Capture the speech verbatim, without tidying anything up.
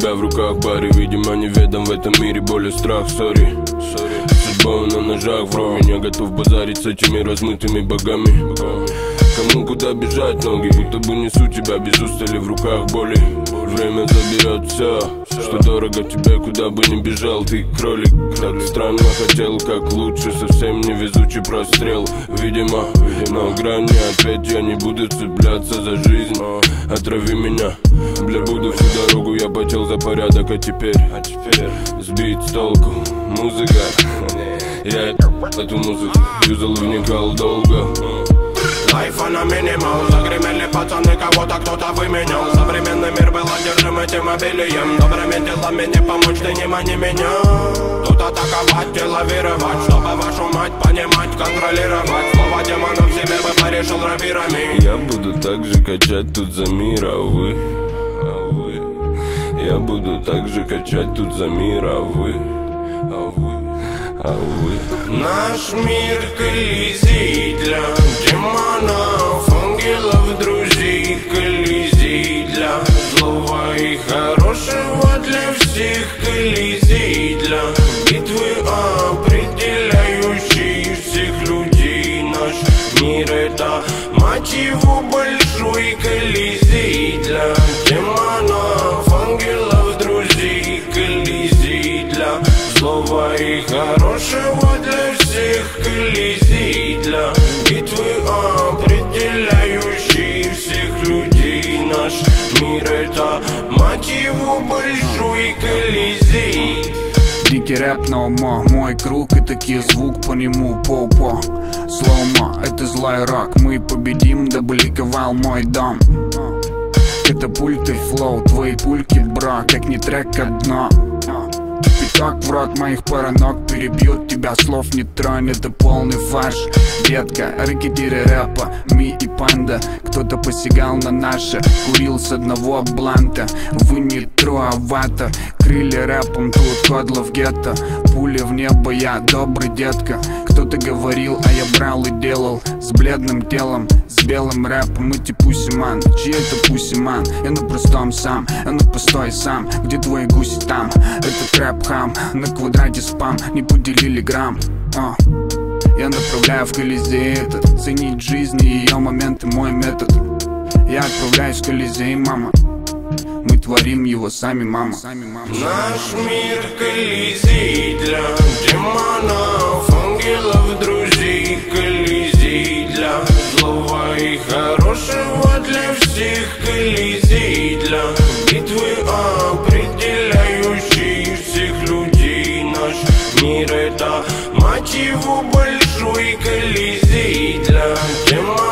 тебя в руках, парень, видимо, неведом в этом мире боль и страх, сори. Судьба на ножах, вровень, я готов базарить с этими размытыми богами. Кому куда бежать, ноги будто бы несу тебя без устали в руках боли. Время заберет все, что дорого тебе, куда бы ни бежал ты, кролик. Так странно хотел, как лучше, совсем невезучий прострел. Видимо, на грани опять я не буду цепляться за жизнь. Отрави меня, бля, буду всю дорогу, я потел за порядок, а теперь сбить с толку музыка. Я эту музыку юзал, вникал долго. Лайфа на минимал, загремели пацаны, кого-то кто-то выменял. Современный мир был одержим этим обилием, добрыми делами не помочь, ты не мани меня. Тут атаковать и лавировать, чтобы вашу мать понимать, контролировать. Слова демонов себе бы порешил рапирами. Я буду так же качать тут за мир, а вы, а вы. Я буду так же качать тут за мир, а вы, а вы. А вы. Наш мир колизей для демонов, ангелов, друзей, колизей для злого и хорошего, для всех колизей для битвы, определяющей всех людей. Наш мир — это мать его большой колизей для демонов, ангелов, друзей, колизей для злого и хорошего, для всех колизей для битвы, определяющей всех людей. Наш мир — это мать его большой колизей. Дикий рэп на ума, мой круг и такие звук по нему попа. Слома, это злой рак, мы победим, дабы ликовал мой дом. Это пульты флоу, твои пульки бра, как не трек, а дно. Пятак в рот моих паранок перебьют тебя, слов не тронь, это полный фарш. Детка, рекетиры рэпа, ми и панда. Кто-то посягал на наше, курил с одного бланта. Вы не труавата, крылья рэпом, тут кодлов гетто. Пуля в небо, я добрый детка. Кто-то говорил, а я брал и делал. С бледным телом, с белым рэпом. Эти пусиман, чьи это пусиман? Я на простом сам, я на пустой сам. Где твои гуси там? Это трэп хам, на квадрате спам, не поделили грамм. О. Я направляю в Колизей этот, ценить жизнь и ее моменты мой метод. Я отправляюсь в Колизей, мама, мы творим его сами, мама. Наш мир колизей для демонов, ангелов, друзей, колизей для злого и хорошего, для всех колизей для битвы, определяющей всех людей. Наш мир — это мать его большой колизей для демонов.